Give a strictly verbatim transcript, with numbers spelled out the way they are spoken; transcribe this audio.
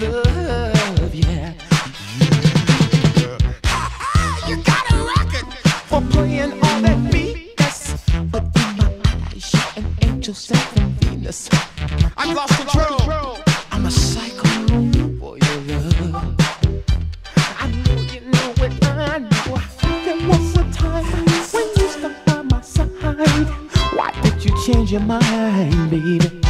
your love, yeah. You got a record for playing on that beat. That's but in my eyes, you're an angel sent from Venus. I've lost control. I'm a psycho for your love. I know you know it, I know. There was a time when you stopped by my side. Why did you change your mind, baby?